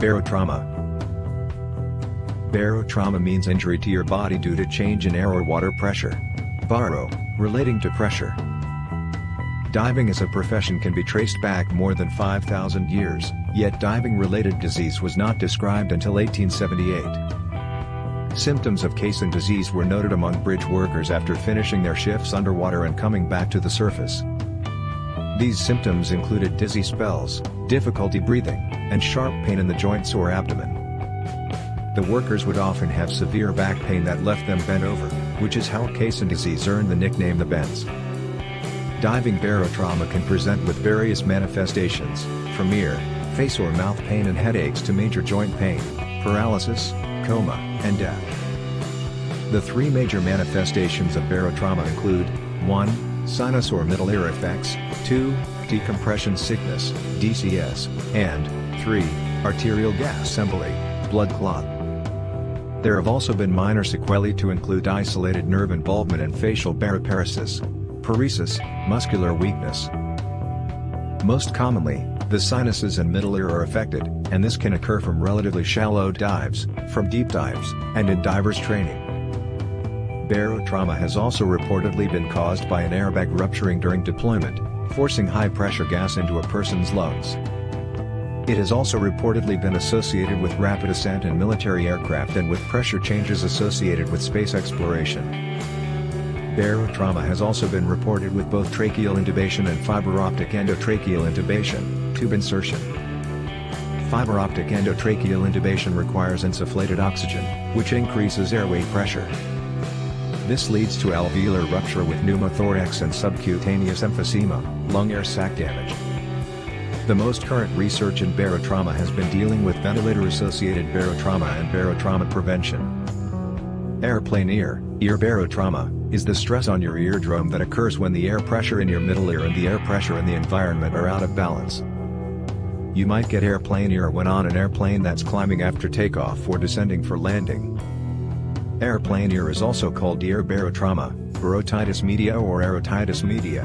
Barotrauma. Barotrauma means injury to your body due to change in air or water pressure. Baro, relating to pressure. Diving as a profession can be traced back more than 5,000 years, yet diving-related disease was not described until 1878. Symptoms of caisson disease were noted among bridge workers after finishing their shifts underwater and coming back to the surface. These symptoms included dizzy spells, difficulty breathing, and sharp pain in the joints or abdomen. The workers would often have severe back pain that left them bent over, which is how caisson disease earned the nickname the bends. Diving barotrauma can present with various manifestations, from ear, face or mouth pain and headaches to major joint pain, paralysis, coma, and death. The three major manifestations of barotrauma include 1. Sinus or middle ear effects, 2. Decompression sickness, DCS, and 3. Arterial gas emboli, blood clot. There have also been minor sequelae to include isolated nerve involvement and facial baroparesis, paresis, muscular weakness. Most commonly, the sinuses and middle ear are affected, and this can occur from relatively shallow dives, from deep dives, and in divers training. Barotrauma has also reportedly been caused by an airbag rupturing during deployment, forcing high-pressure gas into a person's lungs. It has also reportedly been associated with rapid ascent in military aircraft and with pressure changes associated with space exploration. Barotrauma has also been reported with both tracheal intubation and fiber-optic endotracheal intubation, tube insertion. Fiber-optic endotracheal intubation requires insufflated oxygen, which increases airway pressure. This leads to alveolar rupture with pneumothorax and subcutaneous emphysema, lung air sac damage. The most current research in barotrauma has been dealing with ventilator-associated barotrauma and barotrauma prevention. Airplane ear barotrauma is the stress on your eardrum that occurs when the air pressure in your middle ear and the air pressure in the environment are out of balance. You might get airplane ear when on an airplane that's climbing after takeoff or descending for landing. Airplane ear is also called ear barotrauma, barotitis media or aerotitis media.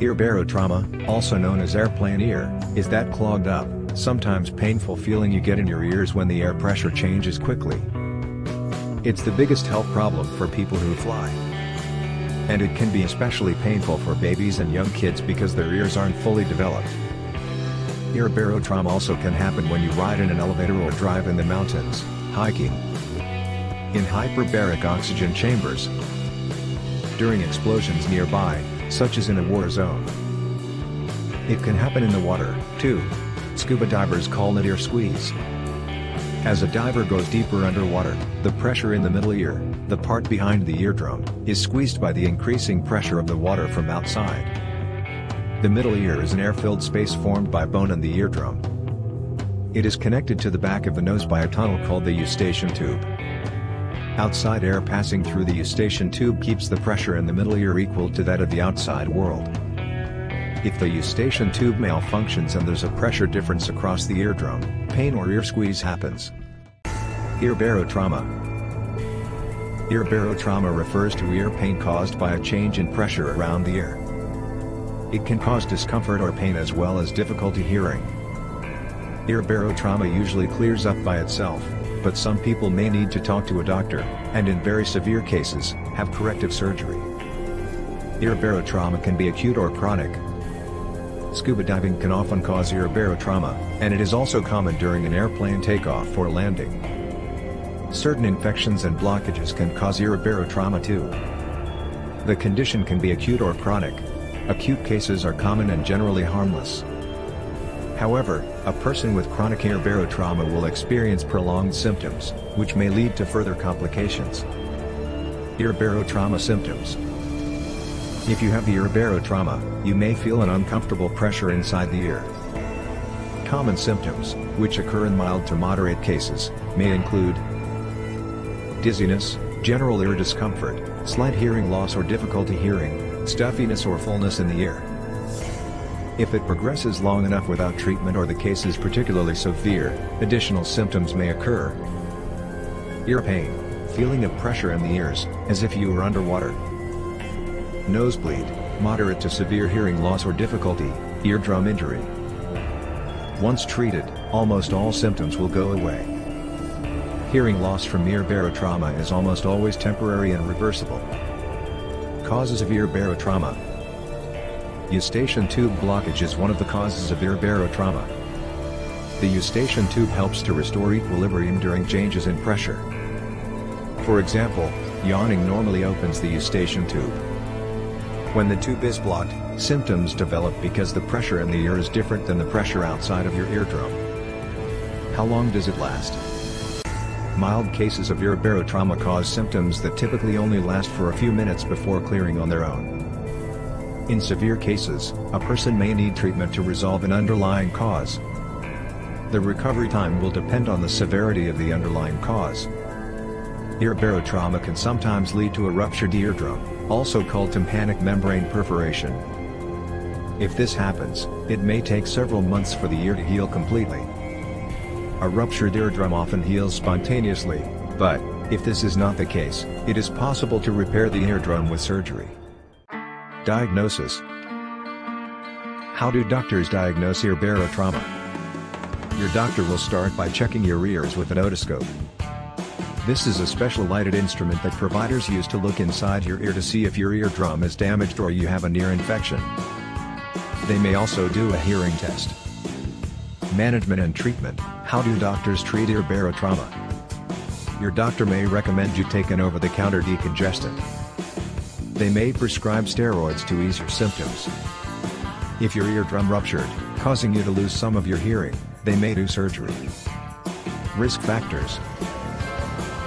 Ear barotrauma, also known as airplane ear, is that clogged up, sometimes painful feeling you get in your ears when the air pressure changes quickly. It's the biggest health problem for people who fly. And it can be especially painful for babies and young kids because their ears aren't fully developed. Ear barotrauma also can happen when you ride in an elevator or drive in the mountains, hiking, in hyperbaric oxygen chambers, during explosions nearby, such as in a war zone. It can happen in the water, too. Scuba divers call it ear squeeze. As a diver goes deeper underwater, the pressure in the middle ear, the part behind the eardrum, is squeezed by the increasing pressure of the water from outside. The middle ear is an air-filled space formed by bone and the eardrum. It is connected to the back of the nose by a tunnel called the eustachian tube. Outside air passing through the eustachian tube keeps the pressure in the middle ear equal to that of the outside world. If the eustachian tube malfunctions and there's a pressure difference across the eardrum, pain or ear squeeze happens. Ear barotrauma. Ear barotrauma refers to ear pain caused by a change in pressure around the ear. It can cause discomfort or pain as well as difficulty hearing. Ear barotrauma usually clears up by itself, but some people may need to talk to a doctor, and in very severe cases, have corrective surgery. Ear barotrauma can be acute or chronic. Scuba diving can often cause ear barotrauma, and it is also common during an airplane takeoff or landing. Certain infections and blockages can cause ear barotrauma too. The condition can be acute or chronic. Acute cases are common and generally harmless. However, a person with chronic ear barotrauma will experience prolonged symptoms, which may lead to further complications. Ear barotrauma symptoms. If you have ear barotrauma, you may feel an uncomfortable pressure inside the ear. Common symptoms, which occur in mild to moderate cases, may include dizziness, general ear discomfort, slight hearing loss or difficulty hearing, stuffiness or fullness in the ear. If it progresses long enough without treatment or the case is particularly severe, additional symptoms may occur. Ear pain, feeling of pressure in the ears, as if you were underwater. Nosebleed, moderate to severe hearing loss or difficulty, eardrum injury. Once treated, almost all symptoms will go away. Hearing loss from ear barotrauma is almost always temporary and reversible. Causes of ear barotrauma. Eustachian tube blockage is one of the causes of ear barotrauma. The eustachian tube helps to restore equilibrium during changes in pressure. For example, yawning normally opens the eustachian tube. When the tube is blocked, symptoms develop because the pressure in the ear is different than the pressure outside of your eardrum. How long does it last? Mild cases of ear barotrauma cause symptoms that typically only last for a few minutes before clearing on their own. In severe cases, a person may need treatment to resolve an underlying cause. The recovery time will depend on the severity of the underlying cause. Ear barotrauma can sometimes lead to a ruptured eardrum, also called tympanic membrane perforation. If this happens, it may take several months for the ear to heal completely. A ruptured eardrum often heals spontaneously, but if this is not the case, it is possible to repair the eardrum with surgery. Diagnosis. How do doctors diagnose ear barotrauma? Your doctor will start by checking your ears with an otoscope. This is a special lighted instrument that providers use to look inside your ear to see if your eardrum is damaged or you have an ear infection. They may also do a hearing test. Management and treatment. How do doctors treat ear barotrauma? Your doctor may recommend you take an over-the-counter decongestant. They may prescribe steroids to ease your symptoms. If your eardrum ruptured, causing you to lose some of your hearing, they may do surgery. Risk factors.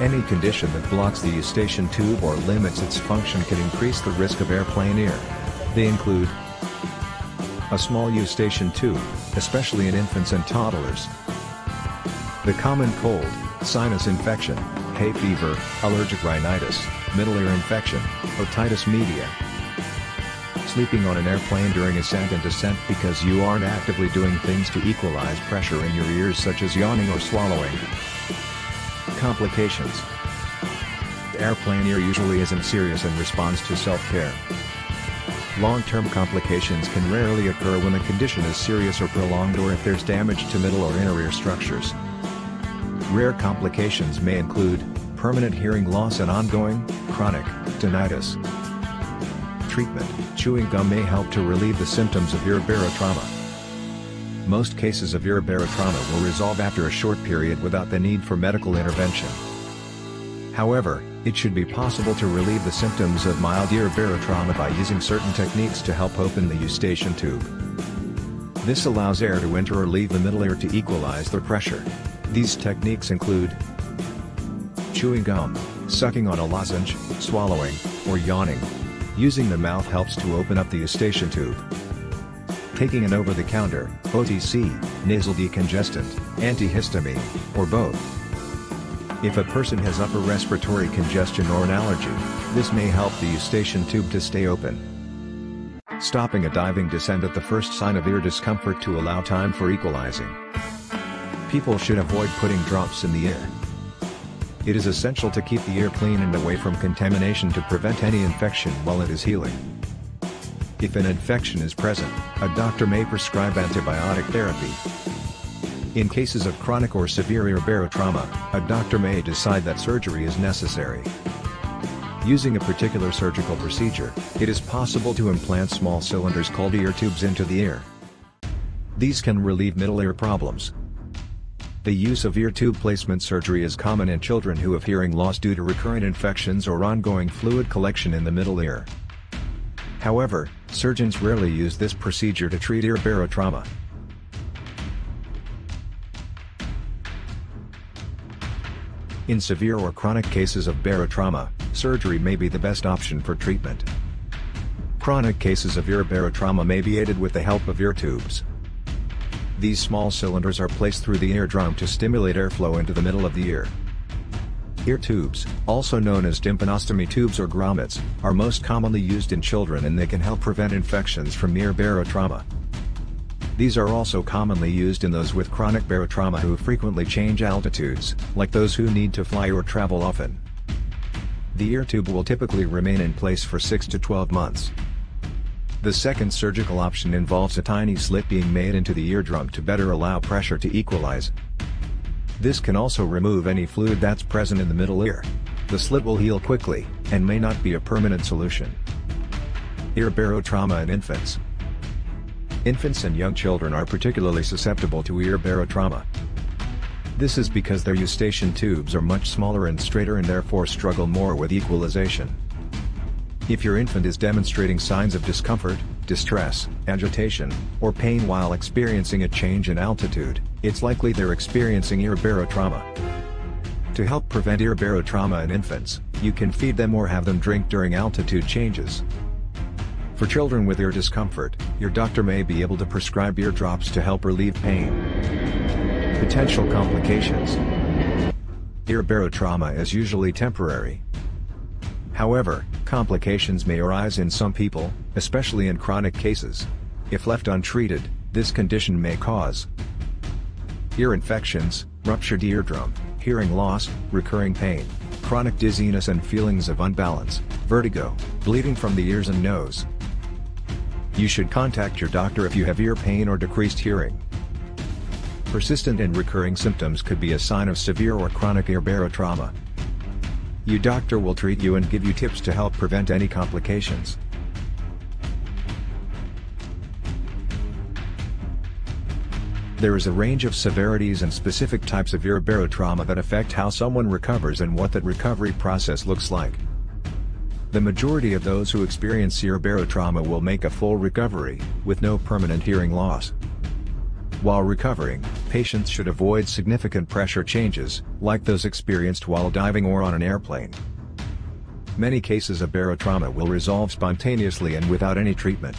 Any condition that blocks the eustachian tube or limits its function can increase the risk of airplane ear. They include a small eustachian tube, especially in infants and toddlers, the common cold, sinus infection, hay fever, allergic rhinitis, middle ear infection, otitis media, sleeping on an airplane during ascent and descent because you aren't actively doing things to equalize pressure in your ears such as yawning or swallowing. Complications. Airplane ear usually isn't serious and responds to self-care. Long-term complications can rarely occur when the condition is serious or prolonged or if there's damage to middle or inner ear structures. Rare complications may include permanent hearing loss and ongoing, chronic, tinnitus. Treatment. Chewing gum may help to relieve the symptoms of ear barotrauma. Most cases of ear barotrauma will resolve after a short period without the need for medical intervention. However, it should be possible to relieve the symptoms of mild ear barotrauma by using certain techniques to help open the eustachian tube. This allows air to enter or leave the middle ear to equalize the pressure. These techniques include chewing gum, sucking on a lozenge, swallowing, or yawning. Using the mouth helps to open up the eustachian tube. Taking an over-the-counter, OTC, nasal decongestant, antihistamine, or both. If a person has upper respiratory congestion or an allergy, this may help the eustachian tube to stay open. Stopping a diving descent at the first sign of ear discomfort to allow time for equalizing. People should avoid putting drops in the ear. It is essential to keep the ear clean and away from contamination to prevent any infection while it is healing. If an infection is present, a doctor may prescribe antibiotic therapy. In cases of chronic or severe ear barotrauma, a doctor may decide that surgery is necessary. Using a particular surgical procedure, it is possible to implant small cylinders called ear tubes into the ear. These can relieve middle ear problems. The use of ear tube placement surgery is common in children who have hearing loss due to recurrent infections or ongoing fluid collection in the middle ear. However, surgeons rarely use this procedure to treat ear barotrauma. In severe or chronic cases of barotrauma, surgery may be the best option for treatment. Chronic cases of ear barotrauma may be aided with the help of ear tubes. These small cylinders are placed through the eardrum to stimulate airflow into the middle of the ear. Ear tubes, also known as tympanostomy tubes or grommets, are most commonly used in children and they can help prevent infections from ear barotrauma. These are also commonly used in those with chronic barotrauma who frequently change altitudes, like those who need to fly or travel often. The ear tube will typically remain in place for 6 to 12 months. The second surgical option involves a tiny slit being made into the eardrum to better allow pressure to equalize. This can also remove any fluid that's present in the middle ear. The slit will heal quickly, and may not be a permanent solution. Ear barotrauma in infants. Infants and young children are particularly susceptible to ear barotrauma. This is because their eustachian tubes are much smaller and straighter and therefore struggle more with equalization. If your infant is demonstrating signs of discomfort, distress, agitation, or pain while experiencing a change in altitude, it's likely they're experiencing ear barotrauma. To help prevent ear barotrauma in infants, you can feed them or have them drink during altitude changes. For children with ear discomfort, your doctor may be able to prescribe ear drops to help relieve pain. Potential complications. Ear barotrauma is usually temporary. However, complications may arise in some people, especially in chronic cases. If left untreated, this condition may cause ear infections, ruptured eardrum, hearing loss, recurring pain, chronic dizziness and feelings of unbalance, vertigo, bleeding from the ears and nose. You should contact your doctor if you have ear pain or decreased hearing. Persistent and recurring symptoms could be a sign of severe or chronic ear barotrauma. Your doctor will treat you and give you tips to help prevent any complications. There is a range of severities and specific types of ear barotrauma that affect how someone recovers and what that recovery process looks like. The majority of those who experience ear barotrauma will make a full recovery, with no permanent hearing loss. While recovering, patients should avoid significant pressure changes, like those experienced while diving or on an airplane. Many cases of barotrauma will resolve spontaneously and without any treatment.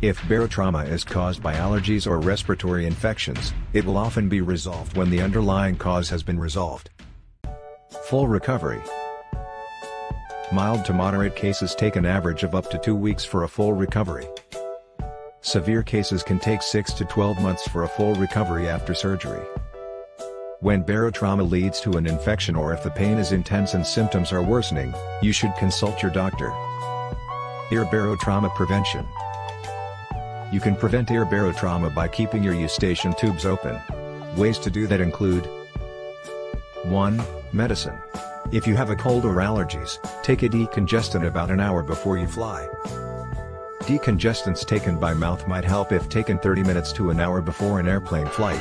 If barotrauma is caused by allergies or respiratory infections, it will often be resolved when the underlying cause has been resolved. Full recovery. Mild to moderate cases take an average of up to 2 weeks for a full recovery. Severe cases can take 6 to 12 months for a full recovery after surgery. When barotrauma leads to an infection or if the pain is intense and symptoms are worsening, you should consult your doctor. Ear barotrauma prevention. You can prevent ear barotrauma by keeping your eustachian tubes open. Ways to do that include 1. Medicine. If you have a cold or allergies, take a decongestant about an hour before you fly. Decongestants taken by mouth might help if taken 30 minutes to an hour before an airplane flight.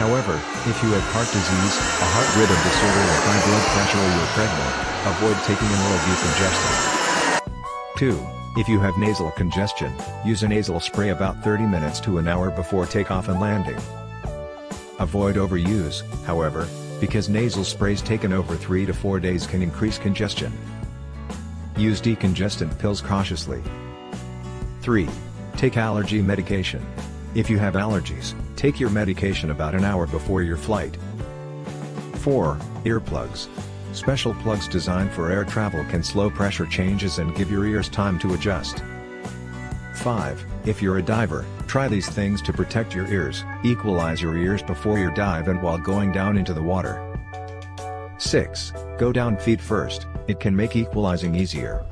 However, if you have heart disease, a heart rhythm disorder or high blood pressure or you're pregnant, avoid taking an oral decongestant. 2. If you have nasal congestion, use a nasal spray about 30 minutes to an hour before takeoff and landing. Avoid overuse, however, because nasal sprays taken over 3 to 4 days can increase congestion. Use decongestant pills cautiously. 3. Take allergy medication. If you have allergies, take your medication about an hour before your flight. 4. Earplugs. Special plugs designed for air travel can slow pressure changes and give your ears time to adjust. 5. If you're a diver, try these things to protect your ears. Equalize your ears before your dive and while going down into the water. 6. Go down feet first. It can make equalizing easier.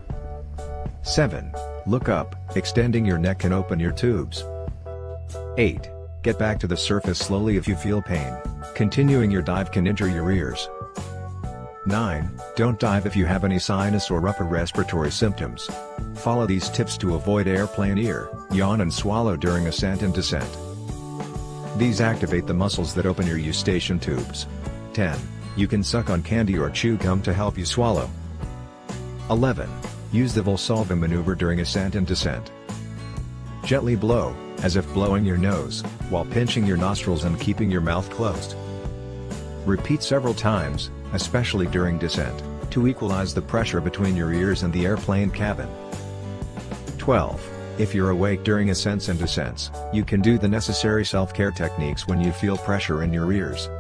7. Look up. Extending your neck can open your tubes. 8. Get back to the surface slowly if you feel pain. Continuing your dive can injure your ears. 9. Don't dive if you have any sinus or upper respiratory symptoms. Follow these tips to avoid airplane ear, yawn and swallow during ascent and descent. These activate the muscles that open your eustachian tubes. 10. You can suck on candy or chew gum to help you swallow. 11. Use the Valsalva maneuver during ascent and descent. Gently blow, as if blowing your nose, while pinching your nostrils and keeping your mouth closed. Repeat several times, especially during descent, to equalize the pressure between your ears and the airplane cabin. 12. If you're awake during ascents and descents, you can do the necessary self-care techniques when you feel pressure in your ears.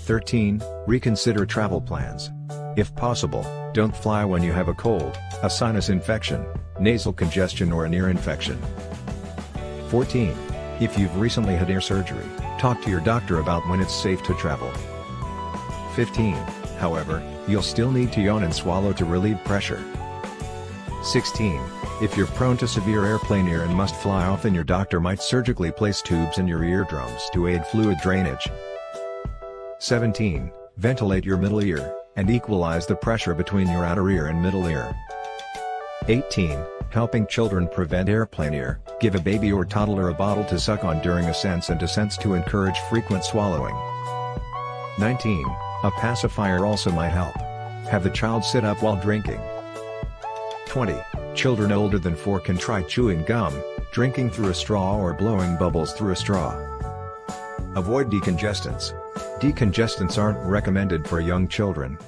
13. Reconsider travel plans. If possible, don't fly when you have a cold, a sinus infection, nasal congestion or an ear infection. 14. If you've recently had ear surgery, talk to your doctor about when it's safe to travel. 15. However, you'll still need to yawn and swallow to relieve pressure. 16. If you're prone to severe airplane ear and must fly often, your doctor might surgically place tubes in your eardrums to aid fluid drainage. 17. Ventilate your middle ear, and equalize the pressure between your outer ear and middle ear. 18. Helping children prevent airplane ear, give a baby or toddler a bottle to suck on during ascents and descents to encourage frequent swallowing. 19. A pacifier also might help. Have the child sit up while drinking. 20. Children older than 4 can try chewing gum, drinking through a straw, or blowing bubbles through a straw. Avoid decongestants. Decongestants aren't recommended for young children.